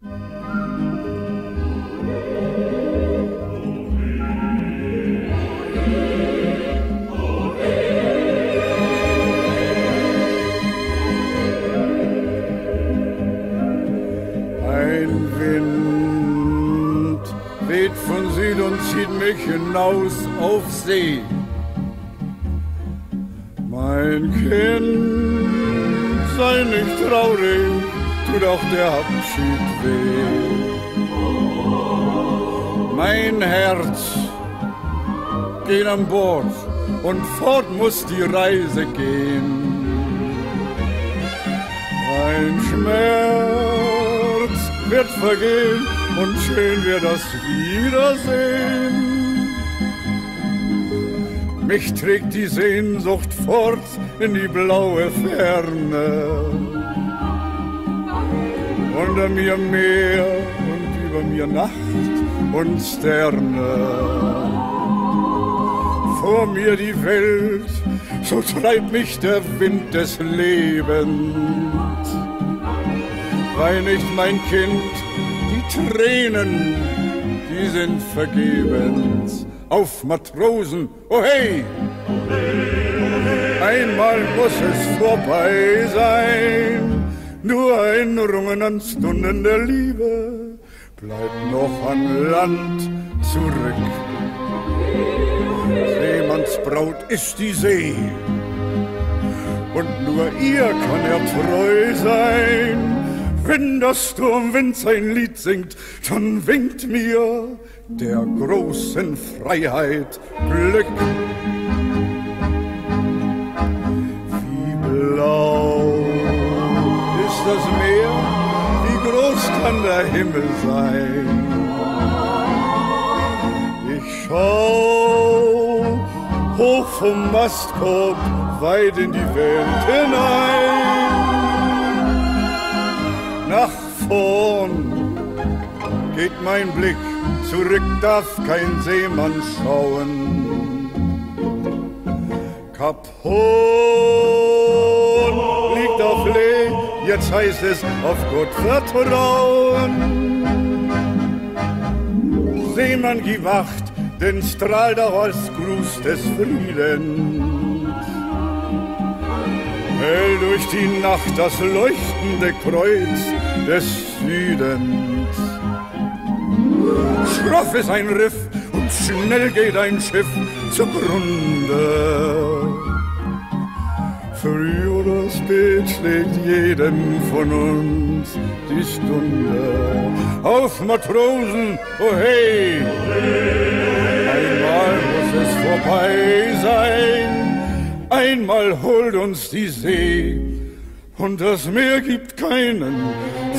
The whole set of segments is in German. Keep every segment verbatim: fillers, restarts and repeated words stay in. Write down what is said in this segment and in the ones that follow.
Ein Wind weht von Süd und zieht mich hinaus auf See. Mein Kind, sei nicht traurig, tut auch der Abschied weh. Mein Herz geht an Bord und fort muss die Reise gehen. Mein Schmerz wird vergehen und schön wird das Wiedersehen. Mich trägt die Sehnsucht fort in die blaue Ferne. Unter mir Meer und über mir Nacht und Sterne. Vor mir die Welt, so treibt mich der Wind des Lebens. Wein nicht, mein Kind, die Tränen, die sind vergebens. Auf Matrosen, oh hey! Einmal muss es vorbei sein, nur Erinnerungen an Stunden der Liebe bleibt noch an Land zurück. Seemanns Braut ist die See und nur ihr kann er treu sein. Wenn der Sturmwind sein Lied singt, dann winkt mir der großen Freiheit Glück. Wie blau ist das Meer, wie groß kann der Himmel sein? Ich schau hoch vom Mastkorb weit in die Welt hinein. Nach vorn geht mein Blick, zurück darf kein Seemann schauen. Kap Hoorn liegt auf Lee, jetzt heißt es auf Gott vertrauen. Seemann, gib Acht, denn strahlt auch als Gruß des Friedens hell durch die Nacht das leuchtende Kreuz des Südens. Schroff ist ein Riff und schnell geht ein Schiff zugrunde. Früh oder spät schlägt jedem von uns die Stunde. Auf Matrosen, oh hey! Einmal muss es vorbei sein. Einmal holt uns die See und das Meer gibt keinen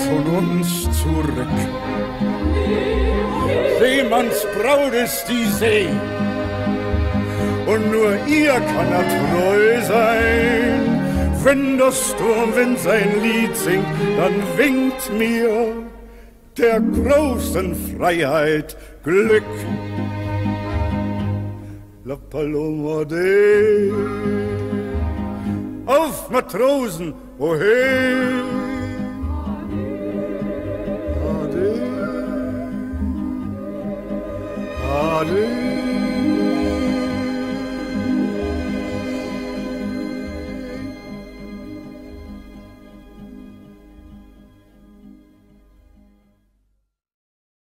von uns zurück. Seemanns Braut ist die See und nur ihr kann er treu sein. Wenn der Sturmwind sein Lied singt, dann winkt mir der großen Freiheit Glück. La Paloma de, auf Matrosen, oh hey! Ade, ade, ade.